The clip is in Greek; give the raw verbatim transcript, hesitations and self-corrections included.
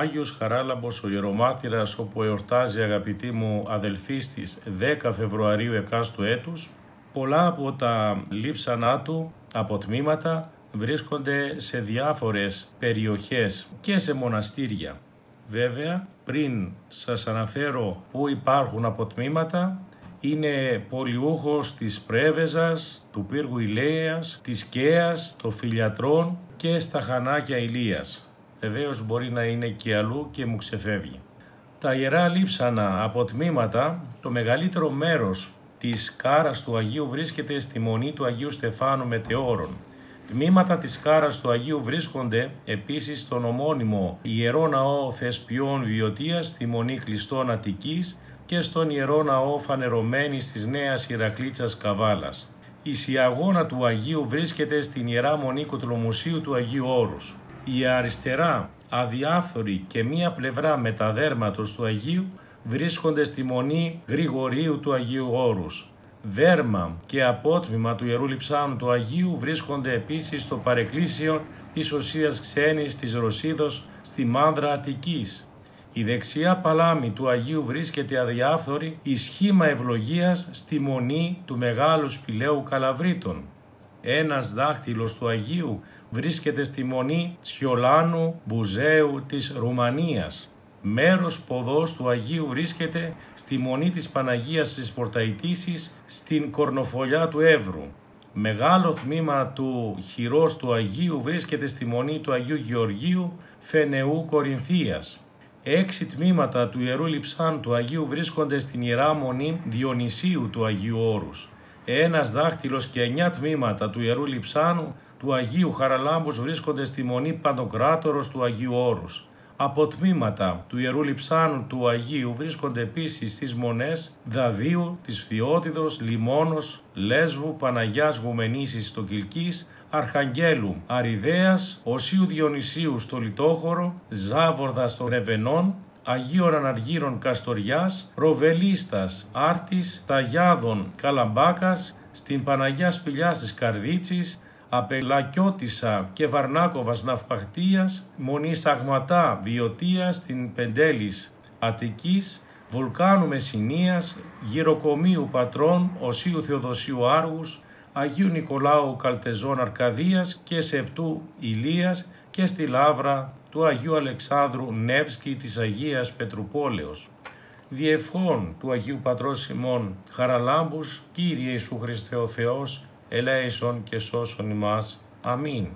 Άγιος Χαράλαμπος ο Ιερομάρτυρας, όπου εορτάζει, αγαπητοί μου αδελφοί, στις δέκα Φεβρουαρίου εκάστου έτους, πολλά από τα λείψανά του από τμήματα βρίσκονται σε διάφορες περιοχές και σε μοναστήρια. Βέβαια, πριν σας αναφέρω που υπάρχουν αποτμήματα, είναι πολιούχος της Πρέβεζας, του Πύργου Ηλαίας, της Κέας, των Φιλιατρών και στα Χανάκια Ηλίας. Βεβαίως μπορεί να είναι και αλλού και μου ξεφεύγει. Τα ιερά λείψανα αποτμήματα, το μεγαλύτερο μέρος της κάρας του Αγίου βρίσκεται στη Μονή του Αγίου Στεφάνου Μετεώρων. Τμήματα της κάρας του Αγίου βρίσκονται επίσης στον ομώνυμο Ιερό Ναό Θεσπιών Βιωτίας, στη Μονή Χλειστών Αττικής και στον Ιερό Ναό Φανερωμένης της Νέας Ιρακλίτσας Καβάλας. Η Σιαγώνα του Αγίου βρίσκεται στην Ιερά Μονή Κοτλο Μουσείου του Αγίου Όρους. Η αριστερά, αδιάφθορη και μία πλευρά μεταδέρματος του Αγίου βρίσκονται στη Μονή Γρηγορίου του Αγίου Όρους. Δέρμα και απότμημα του Ιερού Λειψάνου του Αγίου βρίσκονται επίσης στο παρεκκλήσιο της Οσίας Ξένης της Ρωσίδος στη Μάνδρα Αττικής. Η δεξιά παλάμη του Αγίου βρίσκεται αδιάφθορη η σχήμα ευλογίας στη Μονή του Μεγάλου Σπηλαίου Καλαβρίτων. Ένας δάχτυλος του Αγίου βρίσκεται στη Μονή Τσιολάνου Μπουζέου της Ρουμανίας. Μέρος ποδός του Αγίου βρίσκεται στη Μονή της Παναγίας της Πορταϊτίσης στην Κορνοφολιά του Εύρου. Μεγάλο τμήμα του χειρός του Αγίου βρίσκεται στη Μονή του Αγίου Γεωργίου Φενεού Κορινθίας. Έξι τμήματα του Ιερού Λειψάνου του Αγίου βρίσκονται στην Ιερά Μονή Διονυσίου του Αγίου Όρους. Ένας δάχτυλος και εννιά τμήματα του Ιερού Λειψάνου του Αγίου Χαραλάμπους βρίσκονται στη Μονή Παντοκράτορος του Αγίου Όρους. Αποτμήματα του Ιερού Λειψάνου του Αγίου βρίσκονται επίσης στις Μονές Δαδίου, της Φθιώτιδος, Λιμόνος, Λέσβου, Παναγιάς Γουμενήσης στο Κιλκίς, Αρχαγγέλου Αριδέας, Οσίου Διονυσίου στο Λιτόχωρο, Ζάβορδα στο Ρεβενόν, Αγίων Αναργύρων Καστοριάς, Ροβελίστας Άρτης, Ταγιάδων Καλαμπάκας, στην Παναγιά Σπηλιάς της Καρδίτσης, Απελακιώτισσα και Βαρνάκοβας Ναυπαχτίας, Μονή Σαγματά Βιωτίας στην Πεντέλης Αττικής, Βουλκάνου Μεσσηνίας, Γυροκομείου Πατρών Οσίου Θεοδοσίου Άργους, Αγίου Νικολάου Καλτεζών Αρκαδίας και Σεπτού Ηλίας και στη Λάβρα του Αγίου Αλεξάνδρου Νεύσκη της Αγίας Πετρουπόλεως. Διευχών του Αγίου Πατρός Σιμών Χαραλάμπους, Κύριε Ιησού Χριστέ ο Θεός, ελέησον και σώσον ημάς. Αμήν.